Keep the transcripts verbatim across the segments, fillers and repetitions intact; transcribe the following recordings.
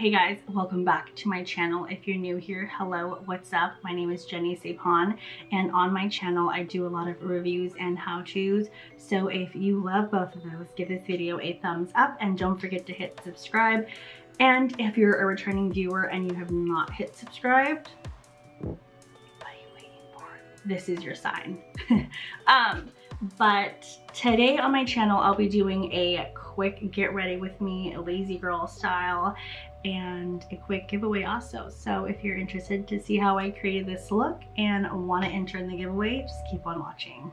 Hey guys, welcome back to my channel. If you're new here, hello, what's up? My name is Jenny Saephan, and on my channel I do a lot of reviews and how-tos, so if you love both of those, give this video a thumbs up and don't forget to hit subscribe. And if you're a returning viewer and you have not hit subscribed, what are you waiting for? This is your sign. um, But today on my channel, I'll be doing a quick get ready with me, lazy girl style, and a quick giveaway also. So if you're interested to see how I created this look and want to enter in the giveaway, just keep on watching.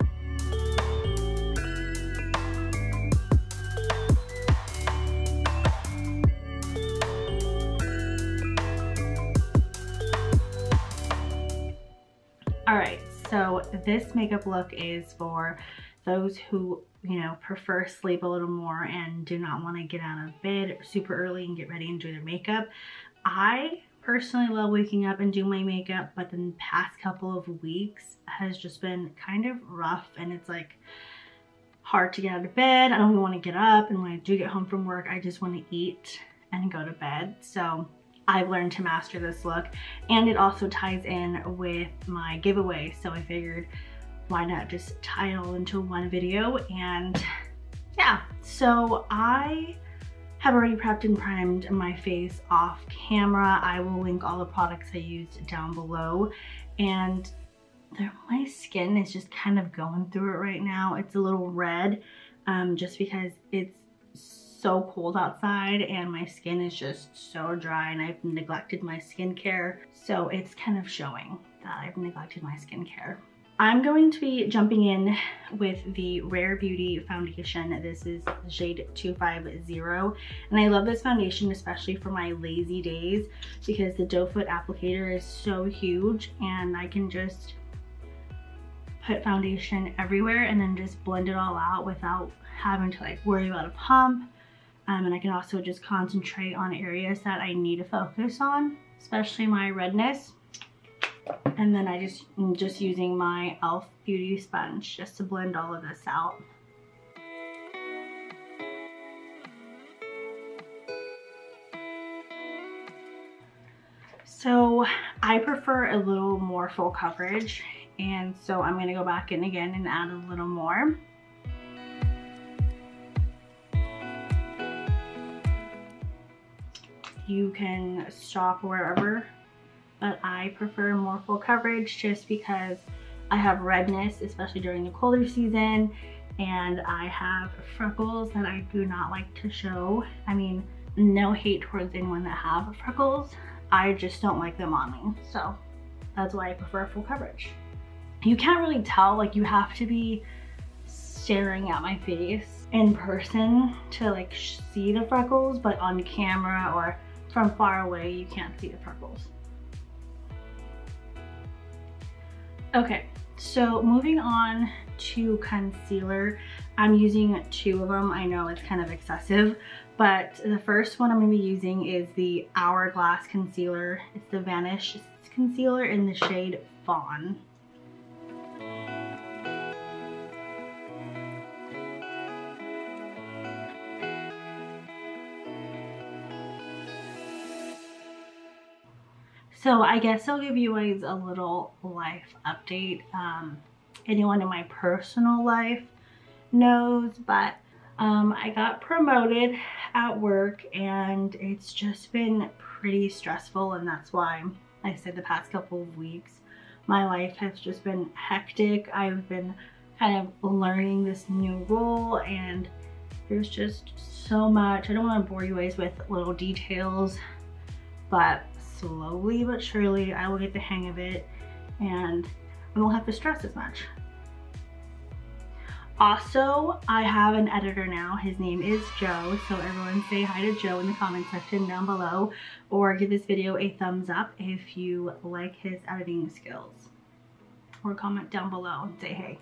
All right. So this makeup look is for those who, you know, prefer sleep a little more and do not want to get out of bed super early and get ready and do their makeup. I personally love waking up and doing my makeup, but the past couple of weeks has just been kind of rough, and it's like hard to get out of bed. I don't even want to get up, and when I do get home from work, I just want to eat and go to bed. So I've learned to master this look, and it also ties in with my giveaway. So I figured, why not just tie it all into one video? And yeah, so I have already prepped and primed my face off camera. I will link all the products I used down below, and my skin is just kind of going through it right now. It's a little red um, just because it's so cold outside and my skin is just so dry, and I've neglected my skincare, so it's kind of showing that I've neglected my skincare. I'm going to be jumping in with the Rare Beauty foundation. This is shade two fifty, and I love this foundation especially for my lazy days because the doe foot applicator is so huge and I can just put foundation everywhere and then just blend it all out without having to like worry about a pump. Um, and I can also just concentrate on areas that I need to focus on, especially my redness. And then I just, I'm just using my e l f beauty sponge just to blend all of this out. So I prefer a little more full coverage, and so I'm gonna go back in again and add a little more. You can stop wherever, but I prefer more full coverage just because I have redness, especially during the colder season, and I have freckles that I do not like to show. I mean, no hate towards anyone that have freckles. I just don't like them on me, so that's why I prefer full coverage. You can't really tell, like you have to be staring at my face in person to like see the freckles, but on camera or from far away, you can't see the freckles. Okay, so moving on to concealer. I'm using two of them. I know it's kind of excessive, but the first one I'm going to be using is the Hourglass concealer. It's the Vanish Concealer in the shade Fawn. So I guess I'll give you guys a little life update. Um, anyone in my personal life knows, but um, I got promoted at work, and it's just been pretty stressful, and that's why I said the past couple of weeks my life has just been hectic. I've been kind of learning this new role, and there's just so much. I don't want to bore you guys with little details, but slowly but surely I will get the hang of it and I won't have to stress as much. Also, I have an editor now. His name is Joe, so everyone say hi to Joe in the comment section down below, or give this video a thumbs up if you like his editing skills, or comment down below and say hey.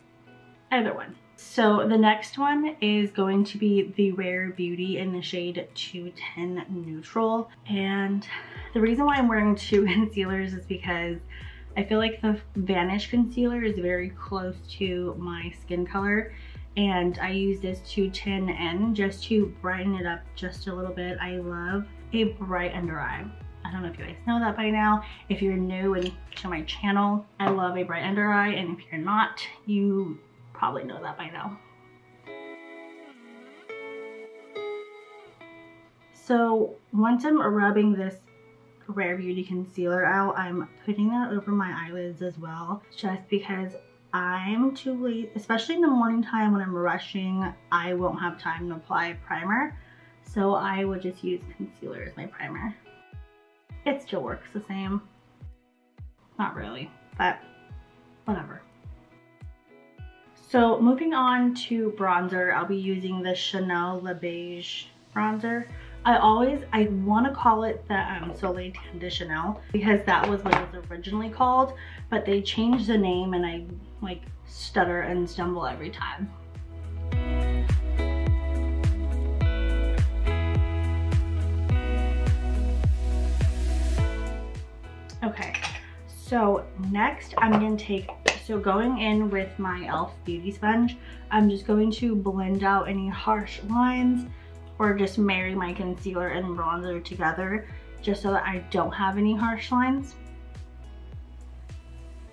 Either one. So the next one is going to be the Rare Beauty in the shade two ten Neutral. And the reason why I'm wearing two concealers is because I feel like the Vanish Concealer is very close to my skin color, and I use this two ten N just to brighten it up just a little bit. I love a bright under eye. I don't know if you guys know that by now. If you're new and to my channel, I love a bright under eye, and if you're not, you probably know that by now. So once I'm rubbing this Rare Beauty concealer out, I'm putting that over my eyelids as well, just because I'm too late, especially in the morning time when I'm rushing, I won't have time to apply primer, so I will just use concealer as my primer. It still works the same. Not really, but whatever. So moving on to bronzer, I'll be using the Chanel Le Beige bronzer. I always, I want to call it the um, Soleil Conditionnel because that was what it was originally called, but they changed the name and I like stutter and stumble every time. Okay, so next I'm going to take, so going in with my e l f beauty sponge, I'm just going to blend out any harsh lines or just marry my concealer and bronzer together just so that I don't have any harsh lines.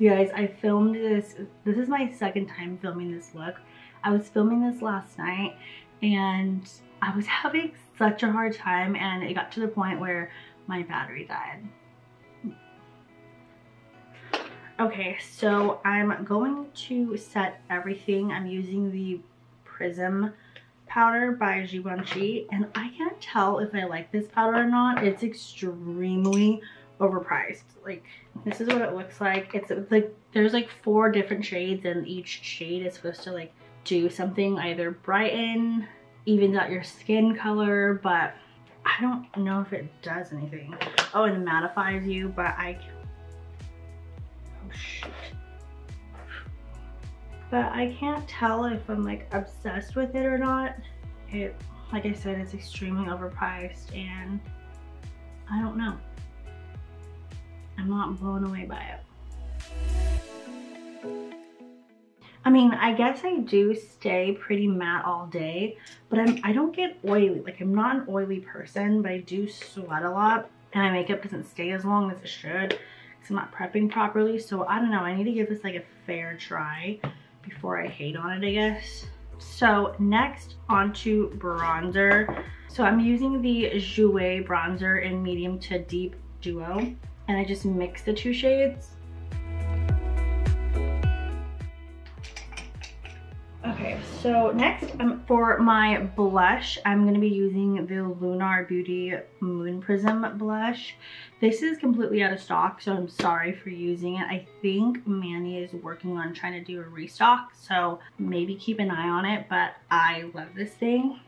You guys, I filmed this, this is my second time filming this look. I was filming this last night and I was having such a hard time, and it got to the point where my battery died. Okay, so I'm going to set everything. I'm using the Prism powder by Givenchy, and I can't tell if I like this powder or not. It's extremely overpriced. Like, this is what it looks like. It's like there's like four different shades, and each shade is supposed to like do something, either brighten, evens out your skin color, but I don't know if it does anything. Oh, and mattifies you, but I oh shoot but I can't tell if I'm like obsessed with it or not. It, like I said, it's extremely overpriced and I don't know. I'm not blown away by it. I mean, I guess I do stay pretty matte all day, but I'm, I don't get oily. Like, I'm not an oily person, but I do sweat a lot and my makeup doesn't stay as long as it should because I'm not prepping properly. So I don't know, I need to give this like a fair try before I hate on it, I guess. So next, onto bronzer. So I'm using the Jouer bronzer in medium to deep duo, and I just mix the two shades. Okay, so next, um, for my blush, I'm gonna be using the Lunar Beauty Moon Prism Blush. This is completely out of stock, so I'm sorry for using it. I think Manny is working on trying to do a restock, so maybe keep an eye on it, but I love this thing.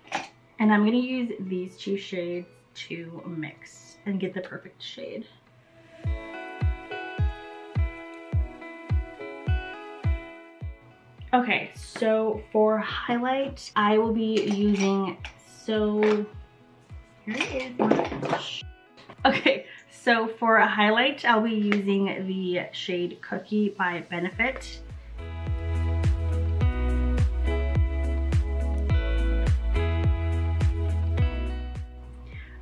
And I'm gonna use these two shades to mix and get the perfect shade. Okay, so for highlight, I will be using, so here it is, my brush. Okay, so for a highlight, I'll be using the shade Cookie by Benefit.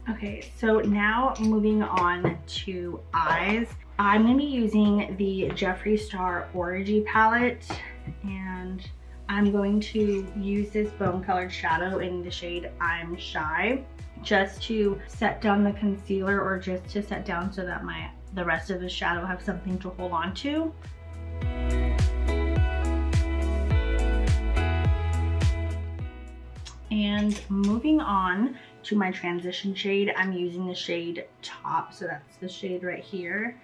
Okay, so now moving on to eyes. I'm gonna be using the Jeffree Star Orgy Palette, and I'm going to use this bone colored shadow in the shade I'm Shy just to set down the concealer, or just to set down so that my the rest of the shadow have something to hold on to. And moving on to my transition shade, I'm using the shade Top, so that's the shade right here.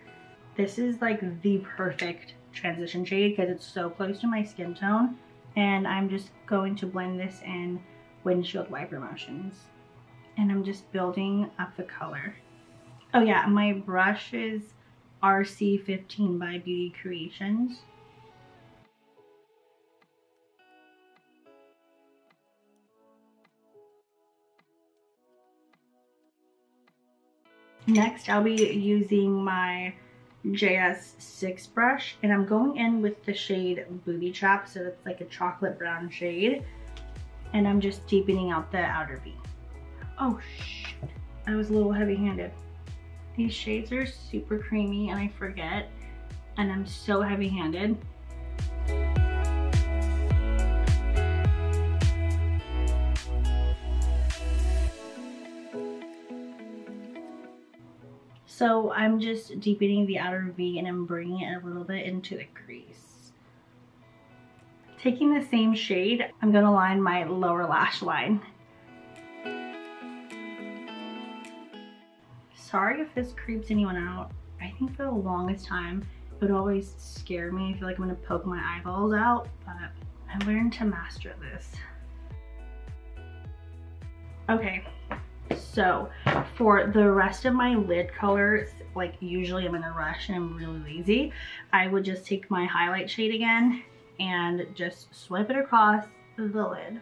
This is like the perfect transition shade because it's so close to my skin tone, and I'm just going to blend this in windshield wiper motions, and I'm just building up the color. Oh yeah, my brush is R C fifteen by Beauty Creations. Next, I'll be using my J S six brush, and I'm going in with the shade Booby Trap, so it's like a chocolate brown shade, and I'm just deepening out the outer V. Oh shoot, I was a little heavy-handed. These shades are super creamy and I forget, and I'm so heavy-handed. So I'm just deepening the outer V and I'm bringing it a little bit into the crease. Taking the same shade, I'm gonna line my lower lash line. Sorry if this creeps anyone out. I think for the longest time, it would always scare me. I feel like I'm gonna poke my eyeballs out, but I learned to master this. Okay, so for the rest of my lid colors, like usually I'm in a rush and I'm really lazy, I would just take my highlight shade again and just swipe it across the lid.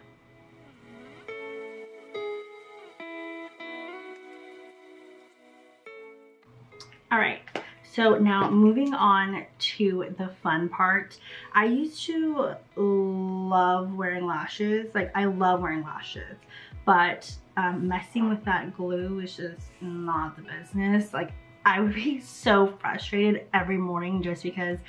All right, so now moving on to the fun part. I used to love wearing lashes. Like, I love wearing lashes, but um, messing with that glue is just not the business. Like, I would be so frustrated every morning just because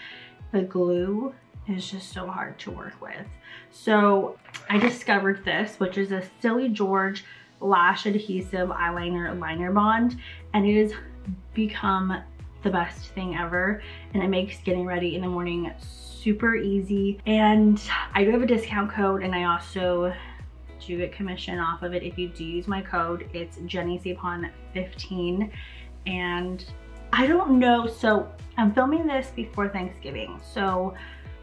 the glue is just so hard to work with. So I discovered this, which is a Silly George Lash Adhesive Eyeliner Liner Bond, and it is become the best thing ever, and it makes getting ready in the morning super easy. And I do have a discount code, and I also do get commission off of it if you do use my code. It's Jenny Saephan fifteen. And I don't know, so I'm filming this before Thanksgiving, so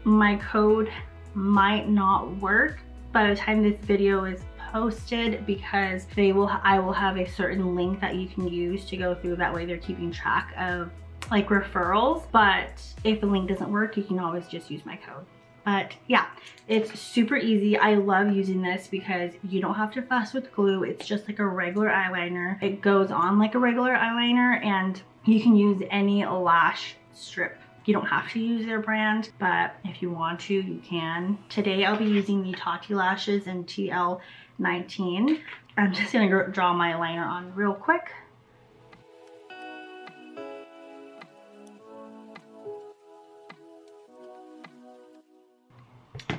my code might not work by the time this video is posted, because they will I will have a certain link that you can use to go through. That way they're keeping track of like referrals, but if the link doesn't work, you can always just use my code. But yeah, it's super easy. I love using this because you don't have to fuss with glue. It's just like a regular eyeliner. It goes on like a regular eyeliner, and you can use any lash strip. You don't have to use their brand, but if you want to, you can. Today I'll be using the Tati Lashes in T L nineteen. I'm just gonna draw my liner on real quick.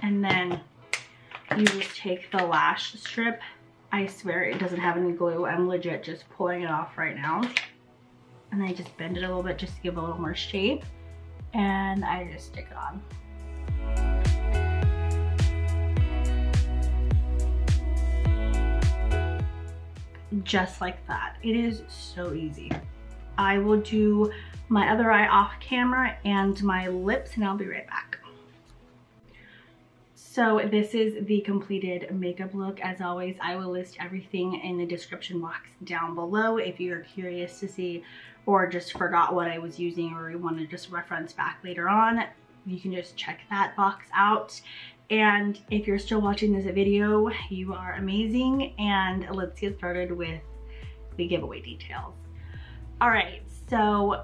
And then you just take the lash strip. I swear it doesn't have any glue. I'm legit just pulling it off right now. And I just bend it a little bit just to give it a little more shape. And I just stick it on. Just like that. It is so easy. I will do my other eye off camera and my lips, and I'll be right back. So this is the completed makeup look. As always, I will list everything in the description box down below if you're curious to see or just forgot what I was using or you want to just reference back later on. You can just check that box out. And if you're still watching this video, you are amazing. And let's get started with the giveaway details. All right, so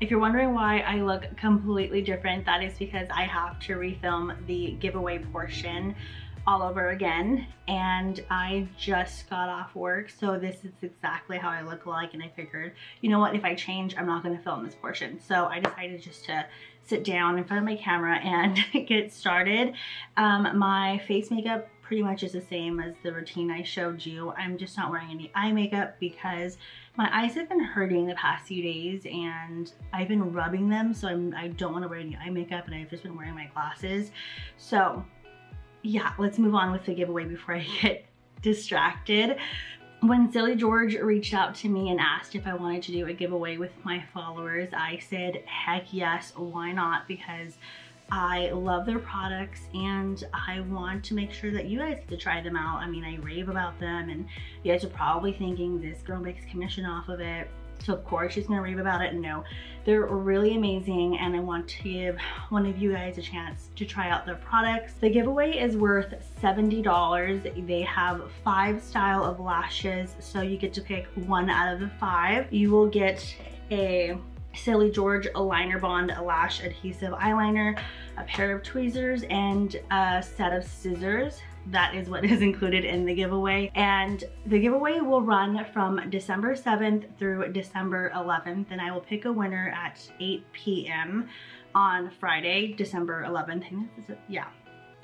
if you're wondering why I look completely different, that is because I have to refilm the giveaway portion all over again, and I just got off work, so this is exactly how I look like. And I figured, you know what, if I change, I'm not going to film this portion, so I decided just to sit down in front of my camera and get started. Um, my face makeup pretty much is the same as the routine I showed you. I'm just not wearing any eye makeup because my eyes have been hurting the past few days and I've been rubbing them, so I'm, I don't want to wear any eye makeup, and I've just been wearing my glasses. So yeah, let's move on with the giveaway before I get distracted. When Silly George reached out to me and asked if I wanted to do a giveaway with my followers, I said, heck yes, why not? Because I love their products and I want to make sure that you guys get to try them out. I mean, I rave about them, and you guys are probably thinking this girl makes commission off of it, so of course she's gonna rave about it. No, they're really amazing, and I want to give one of you guys a chance to try out their products. The giveaway is worth seventy dollars. They have five style of lashes, so you get to pick one out of the five. You will get a Silly George Liner Bond Lash Adhesive Eyeliner, a pair of tweezers, and a set of scissors. that is what is included in the giveaway. And the giveaway will run from December seventh through December eleventh, and I will pick a winner at eight p m on Friday, December eleventh. Yeah,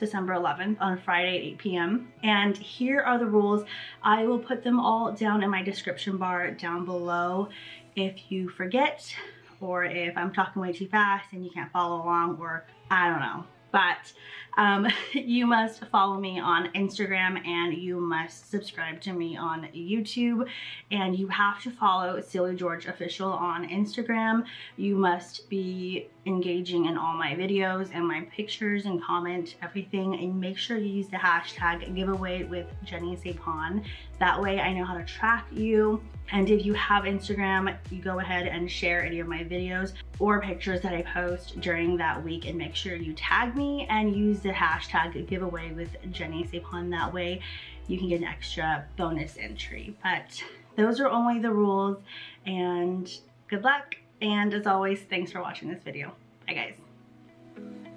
December eleventh on Friday at eight p m And here are the rules. I will put them all down in my description bar down below. If you forget, or if I'm talking way too fast and you can't follow along, or I don't know. But um, you must follow me on Instagram, and you must subscribe to me on YouTube, and you have to follow Silly George Official on Instagram. You must be engaging in all my videos and my pictures and comment everything, and make sure you use the hashtag giveaway with Jenny Saephan. That way I know how to track you. And if you have Instagram, you go ahead and share any of my videos or pictures that I post during that week, and make sure you tag me and use the hashtag giveaway with Jenny Saephan. That way you can get an extra bonus entry. But those are only the rules, and good luck. And as always, thanks for watching this video. Bye guys.